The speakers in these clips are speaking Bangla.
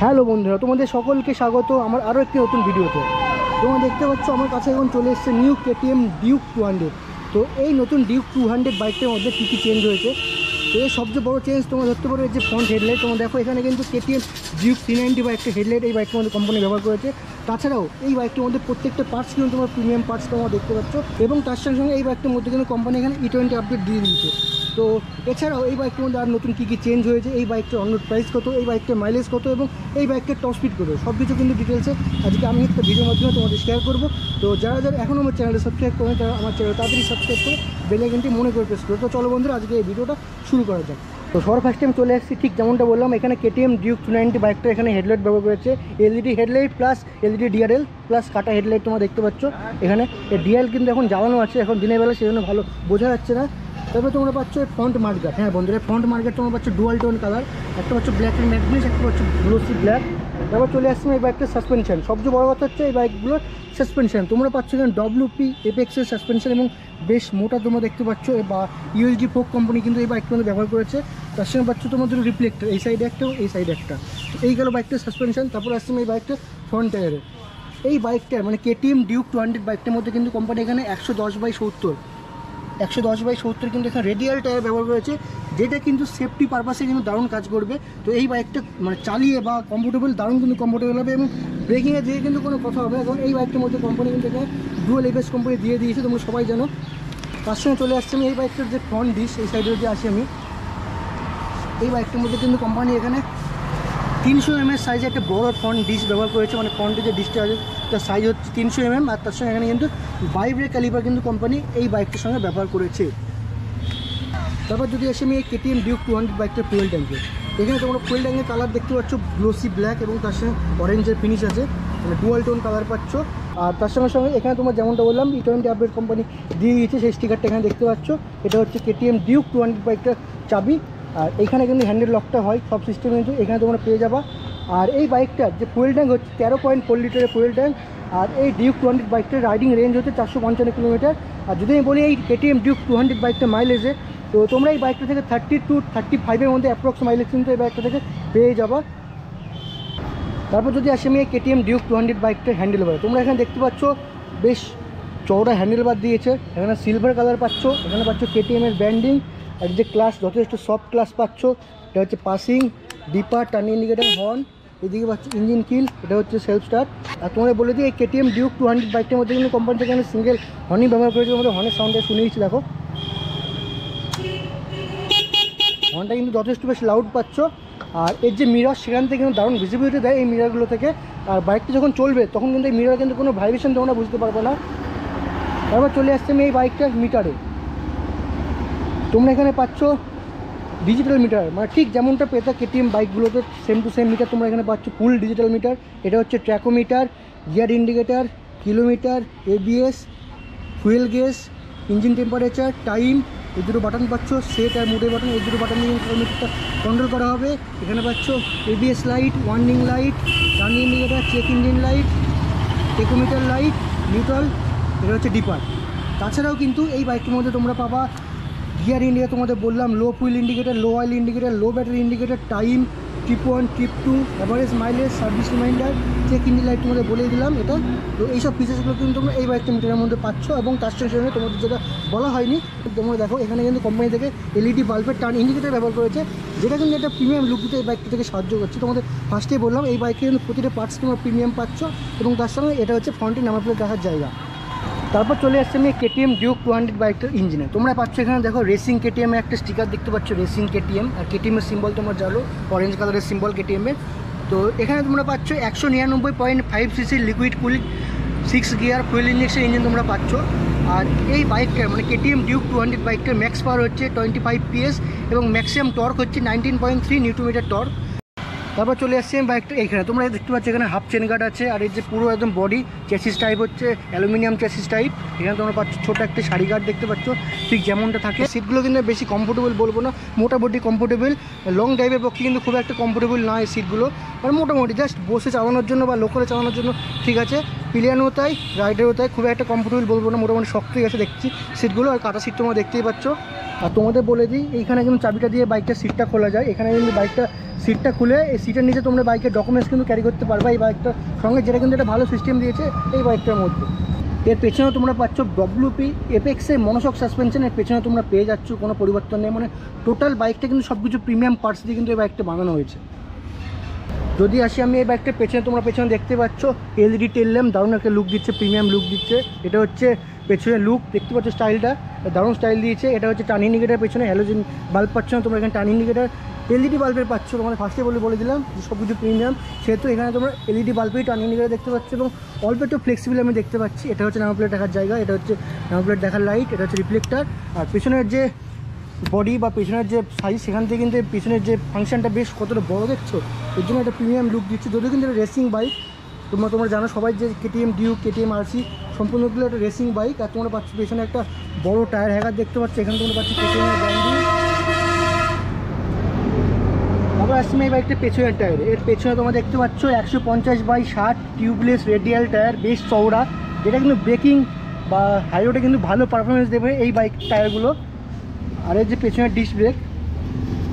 হ্যালো বন্ধুরা, তোমাদের সকলকে স্বাগত আমার আরও একটি নতুন ভিডিওতে। তোমরা দেখতে পাচ্ছ আমার কাছে এখন চলে এসেছে নিউ KTM Duke 200। তো এই নতুন Duke 200 বাইকটার মধ্যে কী কী চেঞ্জ হয়েছে, তো এর সবচেয়ে বড় চেঞ্জ তোমরা ধরতে পারো যে ফ্রন্ট হেডলাইট। তোমরা দেখো এখানে কিন্তু KTM Duke 390 বা একটা হেডলাইট এই বাইকটার মধ্যে কোম্পানি ব্যবহার করেছে। তাছাড়াও এই বাইকটির মধ্যে প্রত্যেকটা পার্টস কিন্তু তোমার প্রিমিয়াম পার্টস তোমরা দেখতে পাচ্ছ, এবং তার সঙ্গে সঙ্গে এই বাইকটার মধ্যে কিন্তু কোম্পানি এখানে E20 আপডেট দিয়ে দিয়েছে। তো এছাড়াও এই বাইকটির মধ্যে আর নতুন কী কী চেঞ্জ হয়েছে, এই বাইকটার অনরোড প্রাইস কত, এই বাইকটার মাইলেজ কত এবং এই বাইকটার টপ স্পিড কত, সব কিছু কিন্তু ডিটেলসে আজকে আমি একটা ভিডিওর মাধ্যমে তোমাদের শেয়ার করবো। তো যারা যারা এখনও আমার চ্যানেলে সাবস্ক্রাইব করেন তারা আমার চ্যানেল তাড়াতাড়ি সাবস্ক্রাইব করে বেল আইকনটি মনে করে প্রেস করো। তো চলো বন্ধুরা, আজকে এই ভিডিওটা শুরু করা যাক। তো সবার ফার্স্ট টাইম চলে এসেছি, ঠিক যেমনটা বললাম এখানে KTM Duke 290 বাইকটা এখানে হেডলাইট ব্যবহার করেছে LED headlight plus LED DRL plus কাটা হেডলাইট তোমরা দেখতে পাচ্ছ। এখানে DRL কিন্তু এখন জ্বালানো আছে, এখন দিনের বেলা সেই জন্য ভালো বোঝা যাচ্ছে না। তারপরে তোমরা পাচ্ছ ফ্রন্ট মার্কার। হ্যাঁ বন্ধুরা, ফ্রন্ট মার্কার তোমরা পাচ্ছ ডুয়াল টোন কালার, একটা পাচ্ছ ব্ল্যাক অ্যান্ড ম্যাগনিস, একটা পাচ্ছ গ্লোসি ব্ল্যাক। তারপর চলে আসছে এই বাইকটার সাসপেনশন। সবচেয়ে বড় কথা হচ্ছে এই বাইকগুলোর সাসপেনশন। তোমরা পাচ্ছ এখানে WP Apex এর সাসপেনশন এবং বেশ মোটা তোমরা দেখতে পাচ্ছ, বা USD ফোক কোম্পানি কিন্তু এই বাইকটা ব্যবহার করেছে। তার সঙ্গে পাচ্ছ তোমাদের রিফ্লেক্টর, এই সাইডে একটা এই সাইডে একটা। তো এই গেল বাইকটার সাসপেনশন। তারপর আসছে এই বাইকটার ফ্রন্ট টায়ারে। এই বাইকটার মানে KTM Duke 200 বাইকটার মধ্যে কিন্তু কোম্পানি এখানে 110/70 কিন্তু এখানে রেডিয়াল টায়ার ব্যবহার করেছে, যেটা কিন্তু সেফটি পারপাসে কিন্তু দারুণ কাজ করবে। তো এই বাইকটা মানে চালিয়ে বা কমফোর্টেবল, দারুণ কিন্তু কমফোর্টেবল হবে এবং ব্রেকিংয়ে যেয়ে কিন্তু কোনো কথা হবে না, কারণ এই বাইকটার মধ্যে কোম্পানি কিন্তু এখানে ডুয়াল ABS কোম্পানি দিয়ে দিয়েছে, তোমরা সবাই জানো। তার সঙ্গে চলে আসছে আমি এই বাইকটার যে ফ্রন্ট ডিশ, এই সাইডে যে আসি আমি, এই বাইকটার মধ্যে কিন্তু কোম্পানি এখানে 300 mm সাইজে একটা বড় ফ্রন্ট ডিশ ব্যবহার করেছে। মানে ফ্রন্টে যে ডিশটা আছে তার সাইজ হচ্ছে 300 mm, আর তার সঙ্গে এখানে কিন্তু ভাইব্রেট ক্যালিপার কিন্তু কোম্পানি এই বাইকটার সঙ্গে ব্যবহার করেছে। তারপর যদি আসে আমি এই KTM Duke 200 বাইকটার ফুয়েল ট্যাঙ্কে, এখানে তোমরা ফুয়েল ট্যাঙ্কের কালার দেখতে পাচ্ছ গ্লোসি ব্ল্যাক এবং তার সঙ্গে অরেঞ্জের ফিনিশ আছে, মানে ডুয়াল টোন কালার পাচ্ছ। আর তার সঙ্গে সঙ্গে এখানে তোমরা যেমনটা বললাম E20 আপডেট কোম্পানি দিয়ে দিয়েছে, সেই স্টিকারটা এখানে দেখতে পাচ্ছ। এটা হচ্ছে KTM Duke 200 বাইকটার চাবি, আর এখানে কিন্তু হ্যান্ডেল লকটা হয়, সব সিস্টেম কিন্তু এখানে তোমরা পেয়ে যাবা। আর এই বাইকটার যে ফুয়েল ট্যাঙ্ক হচ্ছে 13.4 লিটারের ফুয়েল ট্যাঙ্ক। আর এই Duke 200 বাইকটার রাইডিং রেঞ্জ হচ্ছে 455 কিলোমিটার। আর যদি আমি বলি এই KTM Duke 200 বাইকটা মাইলেজে, তো তোমরা এই বাইকটা থেকে 32-35 মধ্যে অ্যাপ্রক্স মাইলেজ কিন্তু এই বাইকটা থেকে পেয়ে যাবা। তারপর যদি আসি আমি এই KTM Duke 200 বাইকটার হ্যান্ডেলবার, তোমরা এখানে দেখতে পাচ্ছ বেশ চওড়া হ্যান্ডেলবার দিয়েছে। এখানে সিলভার কালার পাচ্ছ, এখানে পাচ্ছ KTM এর ব্র্যান্ডিং। আর যে ক্লাস যথেষ্ট সফট ক্লাস পাচ্ছ, এটা হচ্ছে passing, dipper, turning indicator, horn, এদিকে পাচ্ছ ইঞ্জিন কিল, এটা হচ্ছে সেলফ স্টার্ট। আর তোমাদের বলে দিই এই KTM Duke 200 বাইকটার মধ্যে কিন্তু কোম্পানি থেকে আমি সিঙ্গেল হর্নই ব্যবহার করেছি। আমাদের হর্নের সাউন্ডটা শুনেছি, দেখো হর্নটা কিন্তু যথেষ্ট বেশ লাউড পাচ্ছ। আর এর যে মিরর সেখান থেকে কিন্তু দারুণ ভিজিবিলিটি দেয় এই মিররগুলো থেকে। আর বাইকটা যখন চলবে তখন কিন্তু এই মিরর কিন্তু কোনো ভাইব্রেশন তোমরা বুঝতে পারবে না। তারপর চলে আসছে আমি এই বাইকটার মিটারে, তোমরা এখানে পাচ্ছ ডিজিটাল মিটার, মানে ঠিক যেমনটা পেতা KTM বাইকগুলোতে সেম টু সেম মিটার তোমরা এখানে পাচ্ছ, ফুল ডিজিটাল মিটার। এটা হচ্ছে tachometer, gear indicator, kilometre, ABS, fuel gauge, engine temperature, time, এই দুটো বাটন পাচ্ছ, সেট আর মুডে বাটন, এই দুটো বাটন দিয়ে মিটারটা কন্ট্রোল করা হবে। এখানে পাচ্ছ ABS light, warning light, turning indicator, check engine light, tachometer light, neutral, এটা হচ্ছে ডিপার। তাছাড়াও কিন্তু এই বাইকটির মধ্যে তোমরা পাবা গিয়ার ইন্ডিকেটার, তোমাদের বললাম low fuel indicator, low oil indicator, low battery indicator, time, trip 1, trip 2, average mileage, service reminder, check engine light তোমাদের বলেই দিলাম এটা। তো এইসব ফিচার্সগুলো কিন্তু তোমরা এই বাইকটা মিটারের মধ্যে পাচ্ছ। এবং তার সঙ্গে তোমাদের যেটা বলা হয়নি, তোমরা দেখো এখানে কিন্তু কোম্পানি থেকে LED বাল্বের টার্ন ইন্ডিকেটার ব্যবহার করেছে, যেটা কিন্তু একটা প্রিমিয়াম লুক দিতে এই বাইকটা থেকে সাহায্য করছে। তোমাদের ফার্স্টেই বললাম এই বাইকে কিন্তু প্রতিটা পার্টস তোমরা প্রিমিয়াম পাচ্ছ, এবং তার সঙ্গে এটা হচ্ছে ফ্রন্টে নাম্বার প্লেট রাখার জায়গা। তারপর চলে আসছে আমি KTM Duke 200 বাইকটার ইঞ্জিনে, তোমরা পাচ্ছ এখানে দেখো রেসিং KTM একটা স্টিকার দেখতে পাচ্ছ, রেসিং KTM। আর KTM এর সিম্বল তোমরা জানো, অরেঞ্জ কালারের সিম্বল KTM এর। তো এখানে তোমরা পাচ্ছ 199.5 cc liquid cooling 6 gear fuel injection engine তোমরা পাচ্ছ। আর এই বাইকটার মানে KTM Duke 200 বাইকটার ম্যাক্স পাওয়ার হচ্ছে 25 PS এবং ম্যাক্সিমাম টর্ক হচ্ছে 19.3 নিউটন মিটার টর্ক। তারপর চলে আসছে আমি বাইকটা, এইখানে তোমরা দেখতে পাচ্ছ এখানে হাফ চেন গার্ড আছে। আর এই যে পুরো একদম বডি চেসিস টাইপ হচ্ছে অ্যালুমিনিয়াম চেসিস টাইপ। এখানে তোমরা পাচ্ছ ছোটো একটা শাড়ি গার্ড দেখতে পাচ্ছ, ঠিক যেমনটা থাকে। সিটগুলো কিন্তু বেশি কমফোর্টেবল বলবো না, মোটামুটি কমফোর্টেবল। লং ড্রাইভের পক্ষে কিন্তু খুব একটা কমফোর্টেবল নয় সিটগুলো, মানে মোটামুটি জাস্ট বসে চালানোর জন্য বা লোকালে চালানোর জন্য ঠিক আছে। পিলিয়ানো তাই রাইডারও তাই খুব একটা কমফোর্টেবল বলবো না, মোটামুটি শক্তই আছে দেখছি সিটগুলো। আর কাটা সিট তোমরা দেখতেই পাচ্ছ। আর তোমাদের বলে দিই, এইখানে কিন্তু চাবিটা দিয়ে বাইকটার সিটটা খোলা যায়। এখানে কিন্তু বাইকটা সিটটা খুলে এই সিটের নিচে তোমরা বাইকের ডকুমেন্টস কিন্তু ক্যারি করতে পারবে এই বাইকটার সঙ্গে, যেটা কিন্তু একটা ভালো সিস্টেম দিয়েছে এই বাইকটার মধ্যে। এর পেছনেও তোমরা পাচ্ছ ডব্লিউপি এপেক্সের মনোশক সাসপেনশন, এর পেছনে তোমরা পেয়ে যাচ্ছ, কোনো পরিবর্তন নেই। মানে টোটাল বাইকটা কিন্তু সব কিছু প্রিমিয়াম পার্টস দিয়ে কিন্তু এই বাইকটা বানানো হয়েছে। যদি আসি আমি এই বাইকটার পেছনে, তোমরা পেছনে দেখতে পাচ্ছ এলইডি টেল ল্যাম্প দারুণ একটা লুক দিচ্ছে, প্রিমিয়াম লুক দিচ্ছে। এটা হচ্ছে পেছনে লুক, দেখতে পাচ্ছ স্টাইলটা দারুণ স্টাইল দিয়েছে। এটা হচ্ছে টার্ন ইন্ডিকেটার, পেছনে হ্যালোজেন বাল্ব পাচ্ছ না তোমরা, এখানে টার্ন ইন্ডিকেটার এলইডি বাল্বের পাচ্ছ। তোমাদের ফার্স্টে বলে দিলাম যে সব কিছু প্রিমিয়াম, সেহেতু এখানে তোমরা এলইডি বাল্বেই টার্ন ইন্ডিকেটার দেখতে পাচ্ছ এবং অল্প একটু ফ্লেক্সিবল আমি দেখতে পাচ্ছি। এটা হচ্ছে নাম্বার প্লেট দেখার জায়গা, এটা হচ্ছে নাম্বার প্লেট দেখার লাইট, এটা হচ্ছে রিফ্লেক্টার। আর পেছনের যে বডি বা পেছনের যে সাইজ, সেখান থেকে কিন্তু পেছনের যে ফাংশনটা বেশ কতটা বড় দেখছো, এর জন্য একটা প্রিমিয়াম লুক দিচ্ছে। যদিও কিন্তু রেসিং বাইক, তোমরা জানো সবাই যে কেটিএম ডিউক, কেটিএম আরসি সম্পূর্ণগুলো একটা রেসিং বাইক। আর তোমরা পাচ্ছ পেছনে একটা বড় টায়ার হ্যাগার দেখতে পাচ্ছ, এখানে তোমরা পাচ্ছ কেটিএমের ব্র্যান্ডিং। আবার আসছি এই বাইকটা পেছনের টায়ারে। এর পেছনে তোমরা দেখতে পাচ্ছ 150/60 টিউবলেস রেডিয়াল টায়ার, বেশ চওড়া, যেটা কিন্তু ব্রেকিং বা হাইরোডে কিন্তু ভালো পারফরমেন্স দেবে এই বাইক টায়ারগুলো। আর এর যে পেছনের ডিস্ক ব্রেক,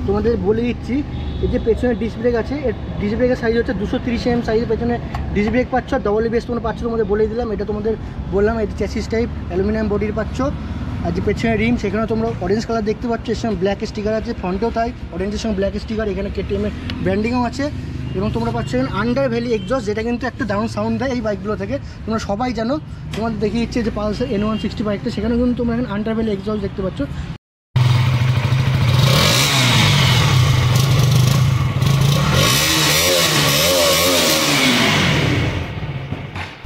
তোমাদের বলে দিচ্ছি এই যে পেছনের ডিস্ক ব্রেক আছে, এর ডিস্ক ব্রেকের সাইজ হচ্ছে 230 mm সাইজের পেছনে ডিস্ক ব্রেক পাচ্ছ। ডবল এবিএস তোমরা পাচ্ছ, তোমাদের বলে দিলাম। এটা তোমাদের বললাম এটা চ্যাসিস টাইপ অ্যালুমিনিয়াম বডির পাচ্ছ। আর যে পেছনের রিম, সেখানে তোমরা অরেঞ্জ কালার দেখতে পাচ্ছ, এর সঙ্গে ব্ল্যাক স্টিকার আছে, ফ্রন্টেও তাই অরেঞ্জের সঙ্গে ব্ল্যাক স্টিকার। এখানে কেটিএমের ব্র্যান্ডিংও আছে এবং তোমরা পাচ্ছ এখানে আন্ডার ভ্যালি এক্সস্ট, যেটা কিন্তু একটা দারুণ সাউন্ড দেয় এই বাইকগুলো থেকে, তোমরা সবাই জানো। তোমাদের দেখিয়ে দিচ্ছে যে পালসার N160 বাইকটা, সেখানে কিন্তু তোমরা এখানে আন্ডার ভ্যালি এক্সস্ট দেখতে পাচ্ছ।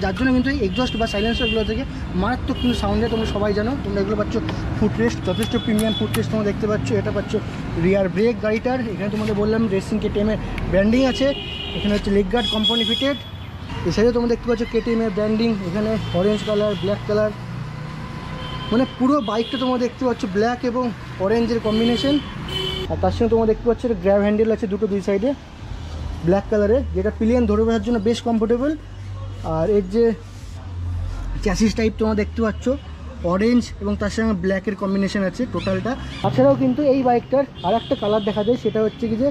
যার জন্য কিন্তু এক্সস্ট বা সাইলেন্সারগুলো থেকে মারাত্মক কিন্তু সাউন্ড দেয়, তোমরা সবাই জানো। তোমরা এগুলো পাচ্ছ ফুটরেস্ট, যথেষ্ট প্রিমিয়াম ফুটরেস্ট তোমরা দেখতে পাচ্ছ। এটা পাচ্ছ রিয়ার ব্রেক গাড়িটার, এখানে তোমাদের বললাম রেসিং কেটিএমের ব্র্যান্ডিং আছে। এখানে হচ্ছে লেগ গার্ড কোম্পানি ফিটেড, এছাড়া তোমরা দেখতে পাচ্ছ কেটিএমের ব্র্যান্ডিং, এখানে অরেঞ্জ কালার, ব্ল্যাক কালার, মানে পুরো বাইকটা তোমরা দেখতে পাচ্ছ ব্ল্যাক এবং অরেঞ্জের কম্বিনেশন। আর তার সঙ্গে তোমরা দেখতে পাচ্ছ গ্র্যাব হ্যান্ডেল আছে দুটো দুই সাইডে ব্ল্যাক কালারের, যেটা পিলিয়ন ধরে বোঝার জন্য বেশ কমফোর্টেবল। আর এর যে চ্যাসিস টাইপ তোমরা দেখতে পাচ্ছ অরেঞ্জ এবং তার সঙ্গে ব্ল্যাকের কম্বিনেশন আছে টোটালটা। তাছাড়াও কিন্তু এই বাইকটার আর একটা কালার দেখা যায়, সেটা হচ্ছে কি যে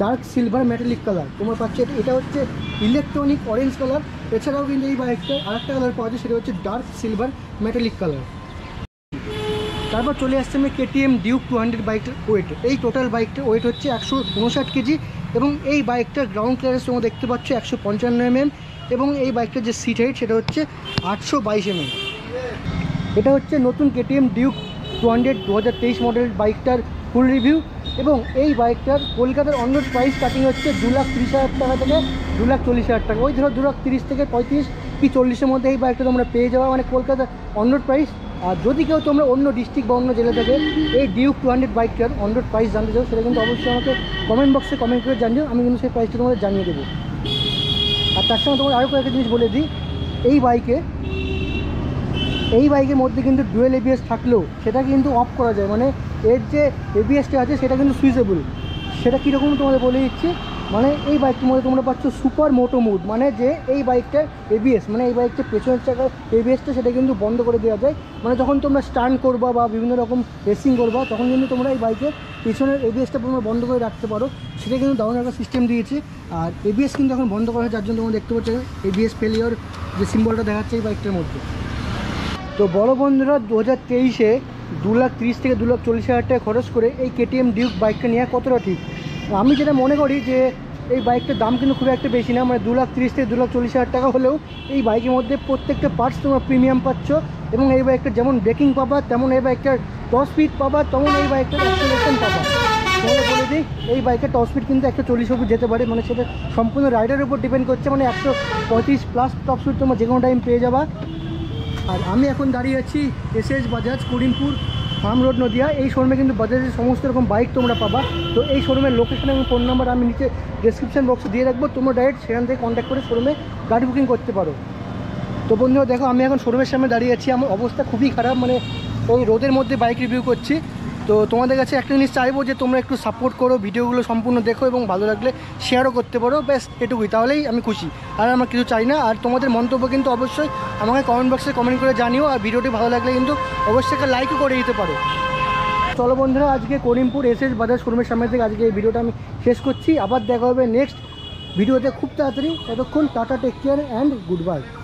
ডার্ক সিলভার মেটালিক কালার তোমরা পাচ্ছ। এটা হচ্ছে ইলেকট্রনিক অরেঞ্জ কালার। এছাড়াও কিন্তু এই বাইকটার আর একটা কালার পাওয়া যায়, সেটা হচ্ছে ডার্ক সিলভার মেটালিক কালার। তারপর চলে আসছে আমি কেটিএম ডিউক 200 বাইকটার ওয়েট। এই টোটাল বাইকটার ওয়েট হচ্ছে 159 কেজি এবং এই বাইকটার গ্রাউন্ড ক্লিয়ারেন্স তোমরা দেখতে পাচ্ছ 155 mm এবং এই বাইকটার যে সিট হাইট সেটা হচ্ছে 822 mm। এটা হচ্ছে নতুন কেটিএম ডিউক 200 2023 মডেল বাইকটার ফুল রিভিউ এবং এই বাইকটার কলকাতার অন্য প্রাইস স্টার্টিং হচ্ছে 2,30,000 টাকা থেকে 2,40,000 টাকা। ওই ধরো 2,30,000 থেকে 35,000 কি 40,000-এর মধ্যে এই বাইকটা তোমরা পেয়ে যাওয়া, মানে কলকাতার অন্য প্রাইস। আর যদি কেউ তোমরা অন্য ডিস্ট্রিক্ট বা অন্য জেলা থেকে এই ডিউক 200 বাইকটার অন্য প্রাইস জানতে চাও, সেটা কিন্তু অবশ্যই আমাকে কমেন্ট বক্সে কমেন্ট করে জানিও, আমি কিন্তু সেই প্রাইসটা তোমাদের জানিয়ে দেবো। আর তার সঙ্গে তোমার আরও কয়েকটা জিনিস বলে দিই, এই বাইকের মধ্যে কিন্তু ডুয়েল এবিএস থাকলেও সেটা কিন্তু অফ করা যায়। মানে এর যে এবিএসটা আছে সেটা কিন্তু সুইচেবল। সেটা কীরকম তোমাদের বলে দিচ্ছি, মানে এই বাইকটির মধ্যে তোমরা পাচ্ছ সুপার মোটো মোড, মানে যে এই বাইকটার এবিএস, মানে এই বাইকটার পেছনের চাকার এবিএসটা সেটা কিন্তু বন্ধ করে দেওয়া যায়। মানে যখন তোমরা স্টান্ট করবা বা বিভিন্ন রকম রেসিং করবা, তখন কিন্তু তোমরা এই বাইকের পেছনের এবিএসটা তোমরা বন্ধ করে রাখতে পারো, সেটা কিন্তু দারুণ একটা সিস্টেম দিয়েছে। আর এবিএস কিন্তু এখন বন্ধ করা হয়, যার জন্য তোমরা দেখতে পাচ্ছ এবিএস ফেলিওর যে সিম্বলটা দেখাচ্ছে এই বাইকটার মধ্যে। তো বড় বন্ধুরা, 2023-এ 2,30,000 থেকে 2,40,000 টাকা খরচ করে এই কেটিএম ডিউক বাইকটা নেওয়া কতটা ঠিক? আমি যেটা মনে করি যে এই বাইকটার দাম কিন্তু খুব একটা বেশি না, মানে 2,30,000 থেকে 2,40,000 টাকা হলেও এই বাইকের মধ্যে প্রত্যেকটা পার্টস তোমরা প্রিমিয়াম পাচ্ছ এবং এই বাইকটা যেমন ব্রেকিং পাবা, তেমন এই বাইকটার টপ স্পিড পাবা, তেমন এই বাইকটার অ্যাক্সিলারেশন পাবা। তাহলে বলে দিই, এই বাইকের টপ স্পিড কিন্তু 140 অবধি যেতে পারে, মানে সেটা সম্পূর্ণ রাইডারের উপর ডিপেন্ড করছে। মানে 135+ টপ স্পিড তোমরা যে কোনো টাইম পেয়ে যাবা। আর আমি এখন দাঁড়িয়ে আছি SS Bajaj, Karimpur farm road, Nadia. এই শোরুমে কিন্তু বাজাজের সমস্ত রকম বাইক তোমরা পাবা। তো এই শোরুমের লোকেশন এবং ফোন নাম্বার আমি নিচে ডেসক্রিপশন বক্সে দিয়ে রাখবো, তোমরা ডাইরেক্ট সেখান থেকে কন্ট্যাক্ট করে শোরুমে গাড়ি বুকিং করতে পারো। তো বন্ধুরা দেখো, আমি এখন শোরুমের সামনে দাঁড়িয়ে আছি, আমার অবস্থা খুবই খারাপ, মানে ওই রোদের মধ্যে বাইক রিভিউ করছি। তো তোমাদের কাছে একটা জিনিস চাইবো যে তোমরা একটু সাপোর্ট করো, ভিডিওগুলো সম্পূর্ণ দেখো এবং ভালো লাগলে শেয়ারও করতে পারো, ব্যাস এটুকুই, তাহলেই আমি খুশি, আর আমার কিছু চাই না। আর তোমাদের মন্তব্য কিন্তু অবশ্যই আমাকে কমেন্ট বক্সে কমেন্ট করে জানিও, আর ভিডিওটি ভালো লাগলে কিন্তু অবশ্যই একটা লাইকও করে দিতে পারো। চলো বন্ধুরা, আজকে করিমপুর এসএস বাজাজ শোরুমের সামনে থেকে আজকে এই ভিডিওটা আমি শেষ করছি। আবার দেখা হবে নেক্সট ভিডিওতে খুব তাড়াতাড়ি। ততক্ষণ tata, take care and good bye.